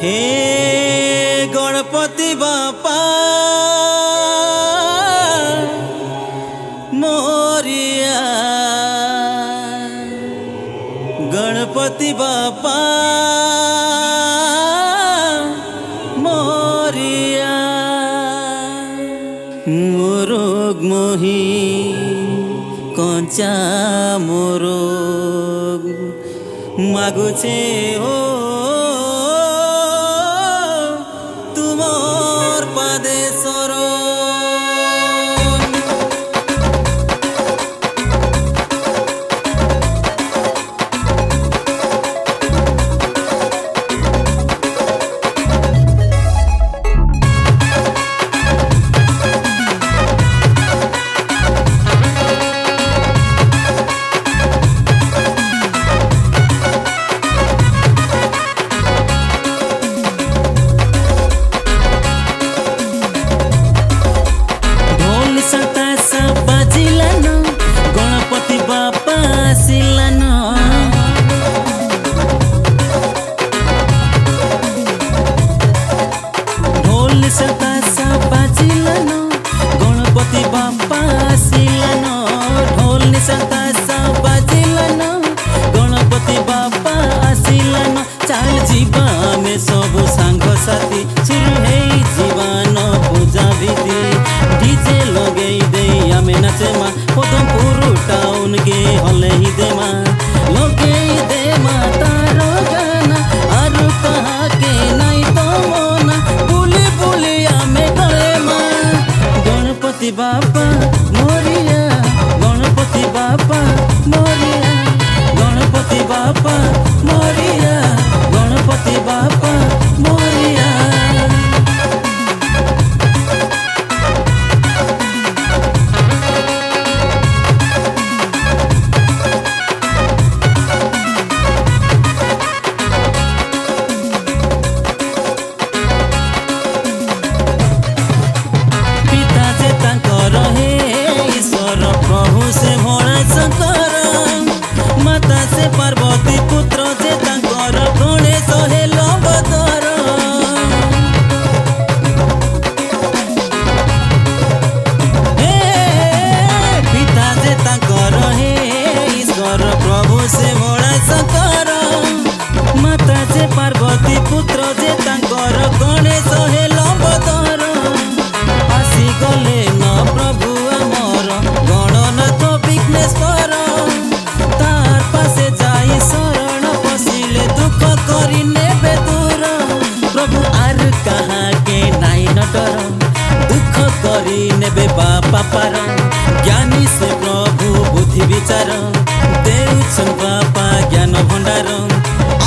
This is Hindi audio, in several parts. हे गणपति बाप्पा मोरिया, गणपति बाप्पा मोरिया। मोरोग मोही कंचा मोरोग मागुछे हो बाप्पा मोरिया, गणपति बाप्पा मोरिया, गणपति बाप्पा मोरिया, गणपति बाप्पा मोरिया। ज्ञानी से प्रभु बुद्धि विचार देउछन् बापा ज्ञान भंडार,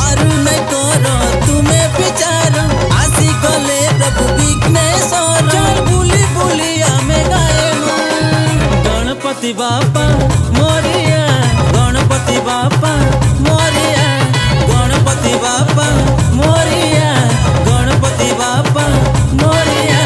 आरु नै कर तुमे विचार, आसी गले प्रभु विघ्नेश्वर, बुली बुली आमे गाएमा। गणपति बाप्पा मोरिया, गणपति बाप्पा मोरिया, गणपति बाप्पा मोरिया, गणपति बाप्पा मोरिया।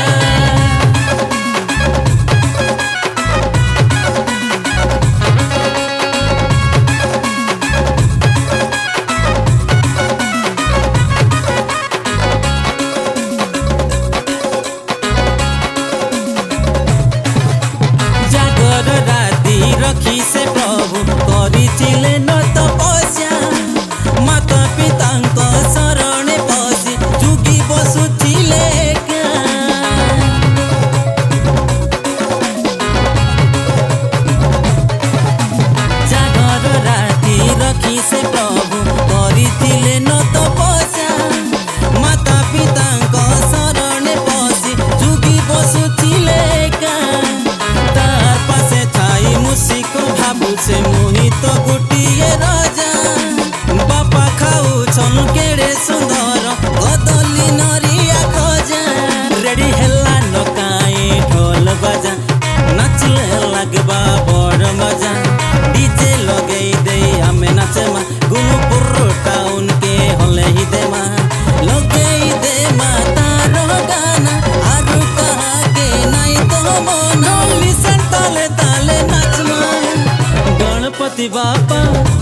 गणपति बाप्पा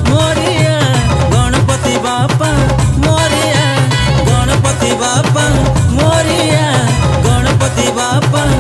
मोरिया, गणपति बाप्पा मोरिया, गणपति गणपति बाप्पा मोरिया, गणपति बाप्पा